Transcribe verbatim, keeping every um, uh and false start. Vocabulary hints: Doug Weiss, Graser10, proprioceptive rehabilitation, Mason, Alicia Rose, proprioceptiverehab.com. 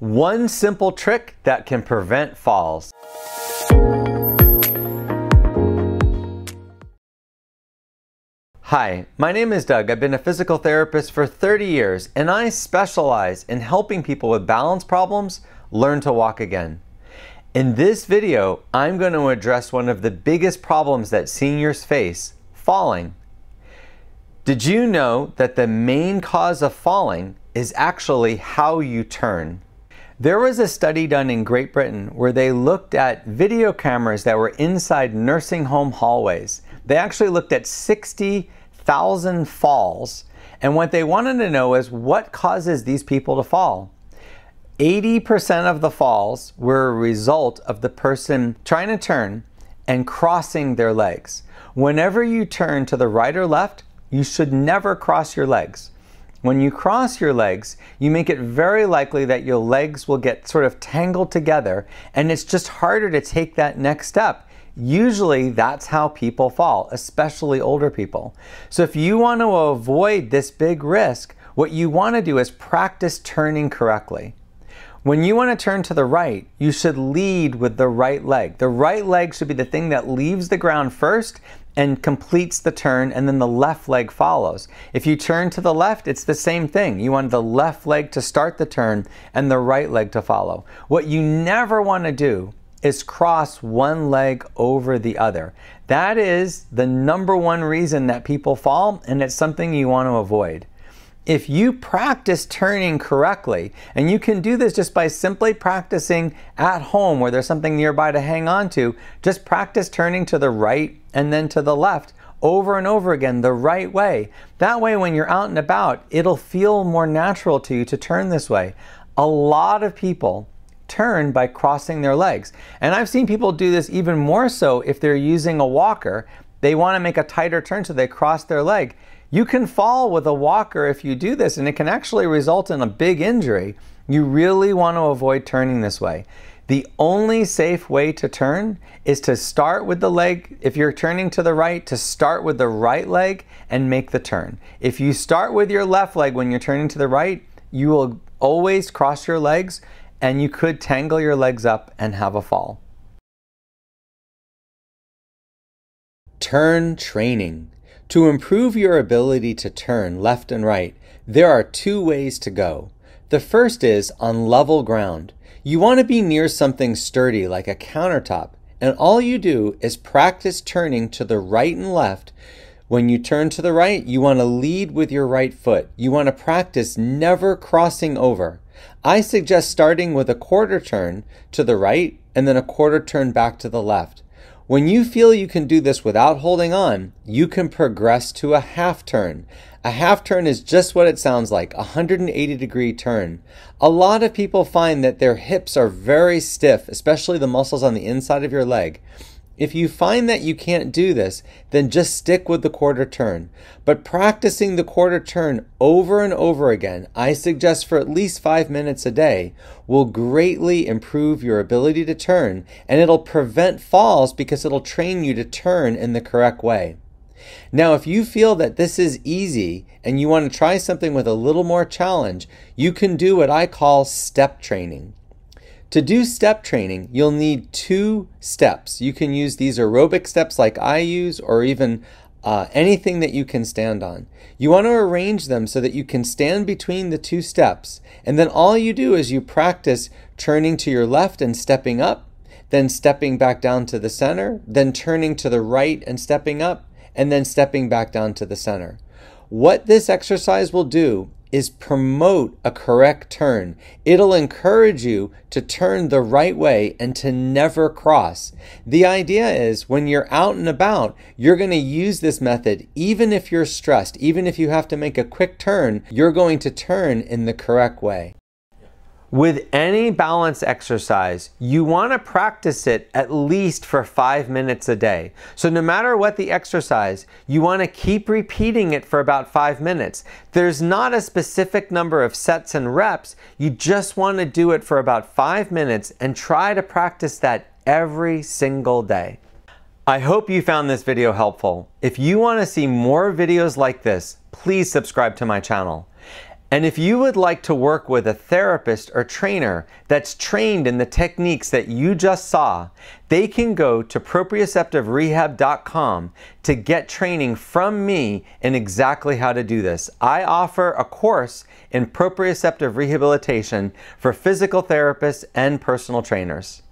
One simple trick that can prevent falls. Hi, my name is Doug. I've been a physical therapist for thirty years and I specialize in helping people with balance problems learn to walk again. In this video, I'm going to address one of the biggest problems that seniors face, falling. Did you know that the main cause of falling is actually how you turn? There was a study done in Great Britain where they looked at video cameras that were inside nursing home hallways. They actually looked at sixty thousand falls, and what they wanted to know is what causes these people to fall. eighty percent of the falls were a result of the person trying to turn and crossing their legs. Whenever you turn to the right or left, you should never cross your legs. When you cross your legs, you make it very likely that your legs will get sort of tangled together, and it's just harder to take that next step. Usually that's how people fall, especially older people. So if you want to avoid this big risk, what you want to do is practice turning correctly. When you want to turn to the right, you should lead with the right leg. The right leg should be the thing that leaves the ground first and completes the turn, and then the left leg follows. If you turn to the left, it's the same thing. You want the left leg to start the turn and the right leg to follow. What you never want to do is cross one leg over the other. That is the number one reason that people fall, and it's something you want to avoid. If you practice turning correctly, and you can do this just by simply practicing at home where there's something nearby to hang on to, just practice turning to the right and then to the left over and over again the right way. That way when you're out and about, it'll feel more natural to you to turn this way. A lot of people turn by crossing their legs. And I've seen people do this even more so if they're using a walker. They want to make a tighter turn so they cross their leg. You can fall with a walker if you do this, and it can actually result in a big injury. You really want to avoid turning this way. The only safe way to turn is to start with the leg. If you're turning to the right, to start with the right leg and make the turn. If you start with your left leg when you're turning to the right, you will always cross your legs, and you could tangle your legs up and have a fall. Turn training. To improve your ability to turn left and right, there are two ways to go. The first is on level ground. You want to be near something sturdy like a countertop, and all you do is practice turning to the right and left. When you turn to the right, you want to lead with your right foot. You want to practice never crossing over. I suggest starting with a quarter turn to the right and then a quarter turn back to the left. When you feel you can do this without holding on, you can progress to a half turn. A half turn is just what it sounds like, a one hundred eighty degree turn. A lot of people find that their hips are very stiff, especially the muscles on the inside of your leg. If you find that you can't do this, then just stick with the quarter turn. But practicing the quarter turn over and over again, I suggest for at least five minutes a day, will greatly improve your ability to turn, and it'll prevent falls because it'll train you to turn in the correct way. Now, if you feel that this is easy and you want to try something with a little more challenge, you can do what I call step training. To do step training, you'll need two steps. You can use these aerobic steps like I use, or even uh, anything that you can stand on. You want to arrange them so that you can stand between the two steps, and then all you do is you practice turning to your left and stepping up, then stepping back down to the center, then turning to the right and stepping up, and then stepping back down to the center. What this exercise will do is promote a correct turn. It'll encourage you to turn the right way and to never cross. The idea is when you're out and about, you're going to use this method even if you're stressed, even if you have to make a quick turn, you're going to turn in the correct way. With any balance exercise, you want to practice it at least for five minutes a day. So no matter what the exercise, you want to keep repeating it for about five minutes. There's not a specific number of sets and reps. You just want to do it for about five minutes and try to practice that every single day. I hope you found this video helpful. If you want to see more videos like this, please subscribe to my channel. And if you would like to work with a therapist or trainer that's trained in the techniques that you just saw, they can go to proprioceptive rehab dot com to get training from me in exactly how to do this. I offer a course in proprioceptive rehabilitation for physical therapists and personal trainers.